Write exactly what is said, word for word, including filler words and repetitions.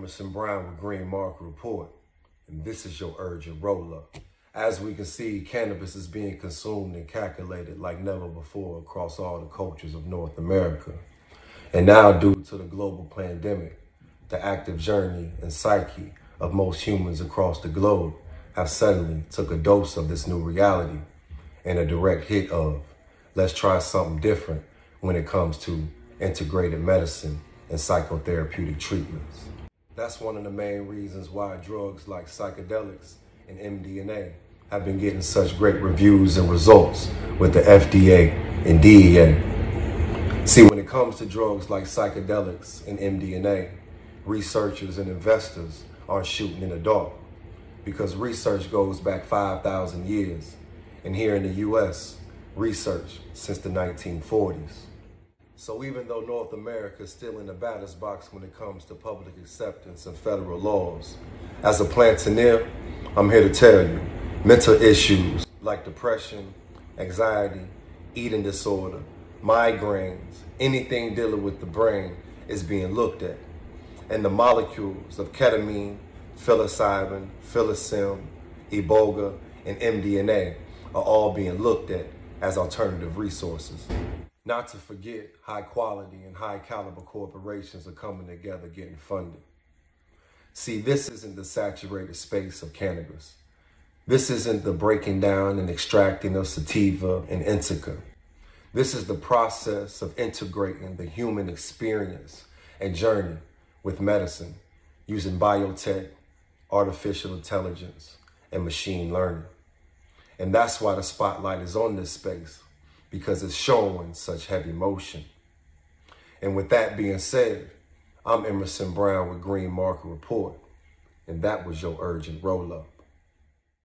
Emerson Brown with Green Market Report, and this is your urgent roll-up. As we can see, cannabis is being consumed and calculated like never before across all the cultures of North America. And now, due to the global pandemic, the active journey and psyche of most humans across the globe have suddenly took a dose of this new reality and a direct hit of, let's try something different when it comes to integrated medicine and psychotherapeutic treatments. That's one of the main reasons why drugs like psychedelics and M D M A have been getting such great reviews and results with the F D A and D E A. See, when it comes to drugs like psychedelics and M D M A, researchers and investors aren't shooting in the dark, because research goes back five thousand years, and here in the U S, research since the nineteen forties. So even though North America is still in the batter's box when it comes to public acceptance and federal laws, as a plantaneer, I'm here to tell you, mental issues like depression, anxiety, eating disorder, migraines, anything dealing with the brain is being looked at. And the molecules of ketamine, psilocybin, psilocin, iboga, and M D M A are all being looked at as alternative resources. Not to forget, high quality and high caliber corporations are coming together getting funded. See, this isn't the saturated space of cannabis. This isn't the breaking down and extracting of sativa and indica. This is the process of integrating the human experience and journey with medicine using biotech, artificial intelligence, and machine learning. And that's why the spotlight is on this space, because it's showing such heavy motion. And with that being said, I'm Emerson Brown with Green Market Report, and that was your urgent roll-up.